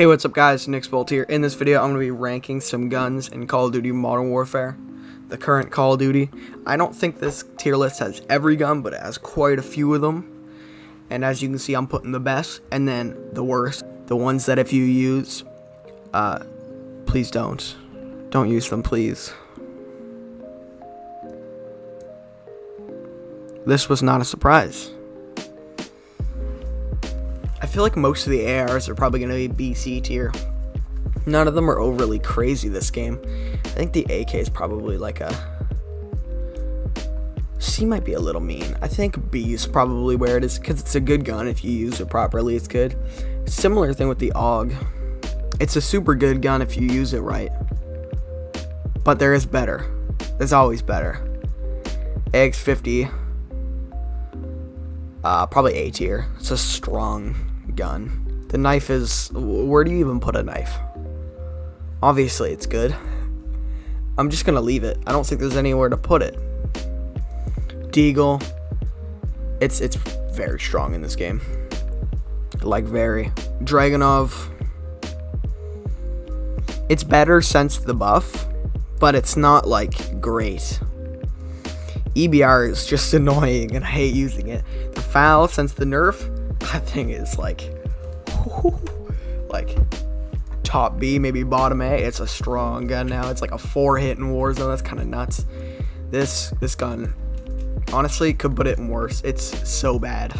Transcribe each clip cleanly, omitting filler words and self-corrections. Hey, what's up guys, Nicks Bolt here. In this video, I'm going to be ranking some guns in Call of Duty Modern Warfare, the current Call of Duty. I don't think this tier list has every gun, but it has quite a few of them. And as you can see, I'm putting the best and then the worst. The ones that if you use, please don't use them, please. This was not a surprise. I feel like most of the ARs are probably going to be BC tier. None of them are overly crazy this game. I think the AK is probably like a... C might be a little mean. I think B is probably where it is because it's a good gun. If you use it properly, it's good. Similar thing with the AUG. It's a super good gun if you use it right. But there is better. There's always better. AX50. Probably A tier. It's a strong gun. The knife is... where do you even put a knife? Obviously it's good. I'm just gonna leave it. I don't think there's anywhere to put it. Deagle. It's very strong in this game. Like very. Dragunov. It's better since the buff, but it's not like great. EBR is just annoying and I hate using it. The Fowl, since the nerf, that thing is like top B, maybe bottom A. It's a strong gun now. It's like a 4-hit in Warzone. That's kind of nuts. This gun, honestly, could put it in worse. It's so bad.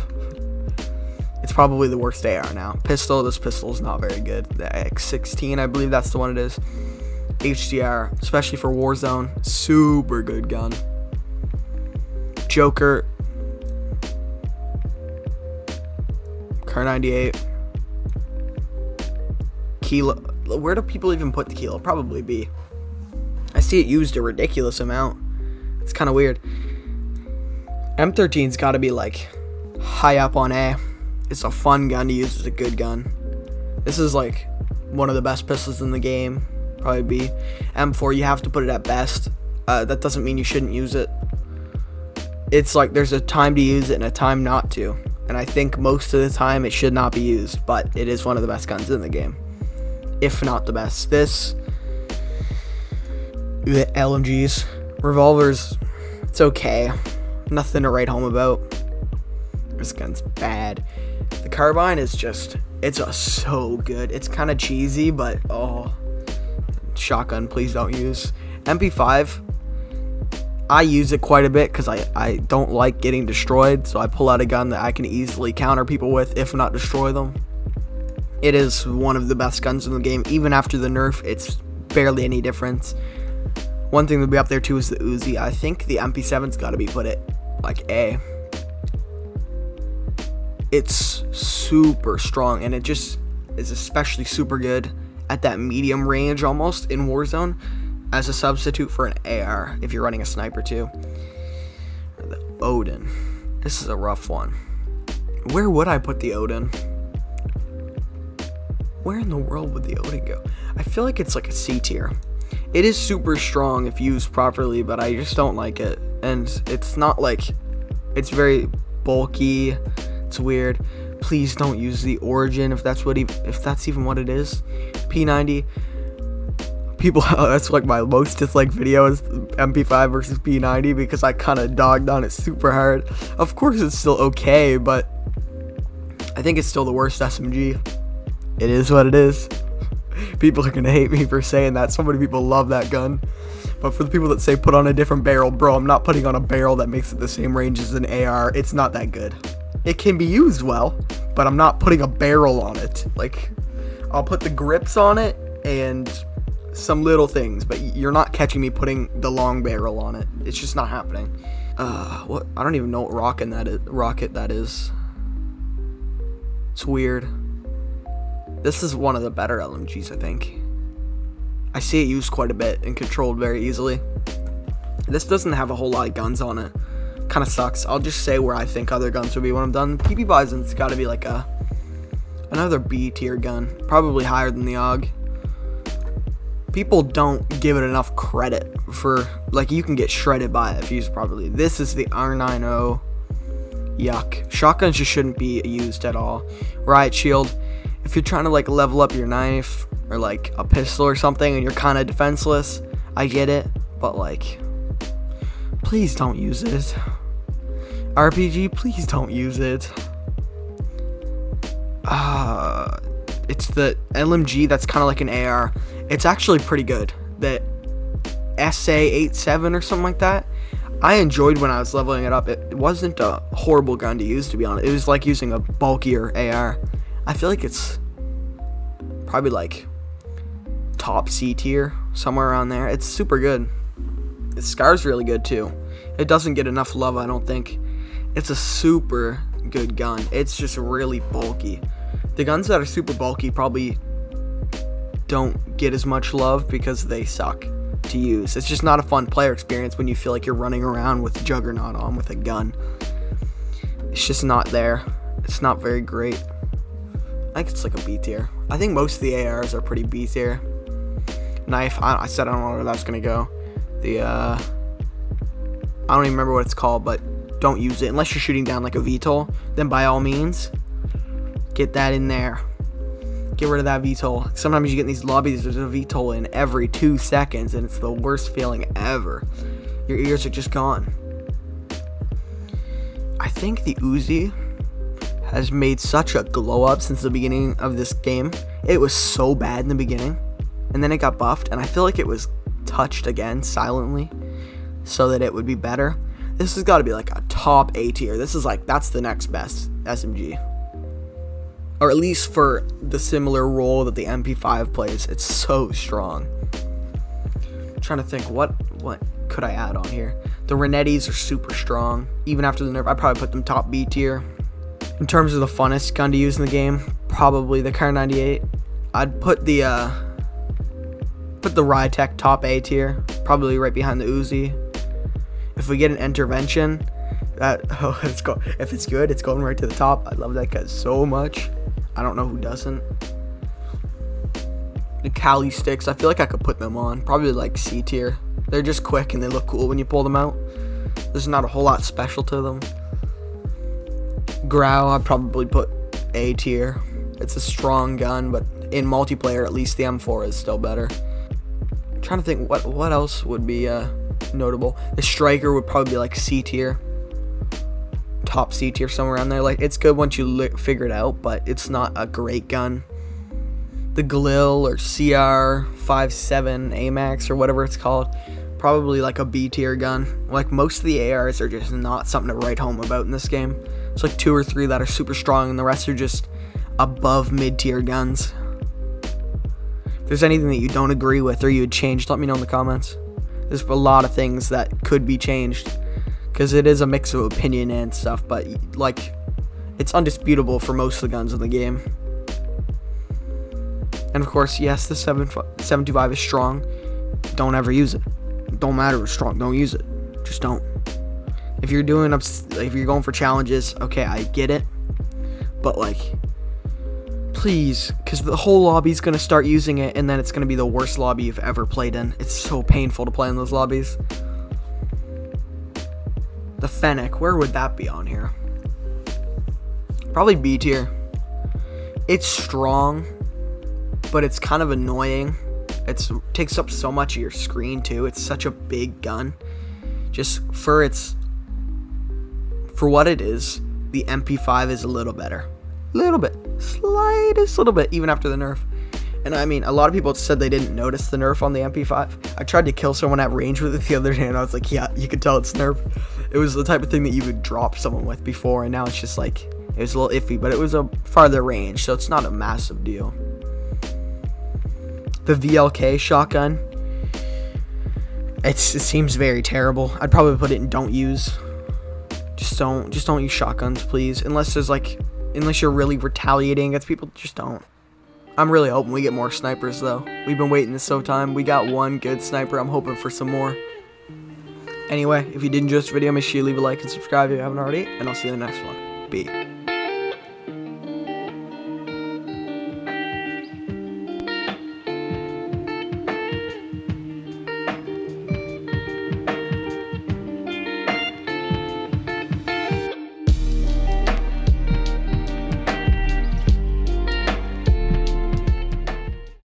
It's probably the worst AR now. Pistol, this pistol is not very good. The X16, I believe that's the one it is. HDR, especially for Warzone, super good gun. Joker, K98, Kilo. Where do people even put the Kilo? Probably B. I see it used a ridiculous amount. It's kind of weird. M13's got to be like high up on A. It's a fun gun to use. It's a good gun. This is like one of the best pistols in the game. Probably B. M4, you have to put it at best. That doesn't mean you shouldn't use it. It's like there's a time to use it and a time not to. And I think most of the time it should not be used, but it is one of the best guns in the game. If not the best. This, the LMGs, revolvers, it's okay. Nothing to write home about. This gun's bad. The carbine is just, so good. It's kind of cheesy, but oh. Shotgun, please don't use. MP5. I use it quite a bit because I don't like getting destroyed, so I pull out a gun that I can easily counter people with, if not destroy them. It is one of the best guns in the game. Even after the nerf, it's barely any difference. One thing that'll be up there too is the Uzi. I think the MP7's got to be put at like A. It's super strong, and it just is especially super good at that medium range almost in Warzone, as a substitute for an AR if you're running a sniper too. The Oden. This is a rough one. Where would I put the Oden? Where in the world would the Oden go? I feel like it's like a C tier. It is super strong if used properly, but I just don't like it. And it's not like... it's very bulky. It's weird. Please don't use the Origin if that's what if that's even what it is. P90. People, that's like my most disliked video is MP5 versus P90 because I kind of dogged on it super hard. Of course it's still okay, but I think it's still the worst SMG. It is what it is. People are going to hate me for saying that. So many people love that gun. But for the people that say put on a different barrel, bro, I'm not putting on a barrel that makes it the same range as an AR. It's not that good. It can be used well, but I'm not putting a barrel on it. Like, I'll put the grips on it and... some little things, but you're not catching me putting the long barrel on it. It's just not happening. What? I don't even know what rocket that is. It's weird. This is one of the better LMGs, I think. I see it used quite a bit and controlled very easily. This doesn't have a whole lot of guns on it. Kind of sucks. I'll just say where I think other guns would be when I'm done. PP Bison's got to be like another B tier gun, probably higher than the AUG. People don't give it enough credit for, like, you can get shredded by it if used properly. This is the R90. Yuck. Shotguns just shouldn't be used at all. Riot shield. if you're trying to like level up your knife or like a pistol or something and you're kind of defenseless, I get it, but like, please don't use it. RPG, please don't use it. It's the LMG that's kind of like an AR. It's actually pretty good. That SA87 or something like that. I enjoyed when I was leveling it up. It wasn't a horrible gun to use, to be honest. It was like using a bulkier AR. I feel like it's probably like top C tier, somewhere around there. It's super good. The Scar's really good too. It doesn't get enough love, I don't think. It's a super good gun. It's just really bulky. The guns that are super bulky probably don't get as much love because they suck to use. It's just not a fun player experience when you feel like you're running around with Juggernaut on with a gun. It's just not there. It's not very great. I think it's like a B tier. I think most of the ARs are pretty B tier. Knife, I said I don't know where that's gonna go. The I don't even remember what it's called, but don't use it unless you're shooting down like a VTOL. Then by all means, get that in there. Get rid of that VTOL. Sometimes you get in these lobbies, there's a VTOL in every 2 seconds, and it's the worst feeling ever. Your ears are just gone. I think the Uzi has made such a glow up since the beginning of this game. It was so bad in the beginning, and then it got buffed, and I feel like it was touched again silently so that it would be better. This has got to be like a top A tier. This is like, that's the next best SMG. Or at least for the similar role that the MP5 plays. It's so strong. I'm trying to think, what could I add on here? The Renettis are super strong. Even after the nerf, I probably put them top B tier. In terms of the funnest gun to use in the game, probably the K98. I'd put the Rytec top A tier, probably right behind the Uzi. If we get an Intervention, if it's good, it's going right to the top. I love that gun so much. I don't know who doesn't. The Kali sticks, I feel like I could put them on, probably like C tier. They're just quick and they look cool when you pull them out. There's not a whole lot special to them. Grau, I'd probably put A tier. It's a strong gun, but in multiplayer, at least the M4 is still better. I'm trying to think what else would be notable. The Striker would probably be like C tier, top C tier, somewhere around there. Like, it's good once you figure it out, but it's not a great gun. The Glil or CR57 AMAX or whatever it's called, probably like a B tier gun. Like, most of the ARs are just not something to write home about in this game. It's like 2 or 3 that are super strong, and the rest are just above mid tier guns. If there's anything that you don't agree with or you would change, let me know in the comments. There's a lot of things that could be changed because it is a mix of opinion and stuff, but like, it's undisputable for most of the guns in the game. And of course, yes, the 725 is strong. Don't ever use it. Don't matter, it's strong. Don't use it. Just don't. If you're going for challenges, okay, I get it, but like, please, because the whole lobby's going to start using it, and then it's going to be the worst lobby you've ever played in. It's so painful to play in those lobbies. The Fennec, where would that be on here? Probably B tier. It's strong, but it's kind of annoying. It takes up so much of your screen, too. It's such a big gun. Just for what it is, the MP5 is a little better. Slightest little bit, even after the nerf. And I mean, a lot of people said they didn't notice the nerf on the MP5. I tried to kill someone at range with it the other day, and I was like, yeah, you could tell it's nerf. It was the type of thing that you would drop someone with before, and now it's just like, it was a little iffy, but it was a farther range, so it's not a massive deal. The VLK shotgun, it seems very terrible. I'd probably put it in don't use. Just don't use shotguns, please, unless you're really retaliating against people. Just don't. I'm really hoping we get more snipers, though. We've been waiting this so time. We got one good sniper. I'm hoping for some more. Anyway, if you did enjoy this video, make sure you leave a like and subscribe if you haven't already, and I'll see you in the next one. Peace.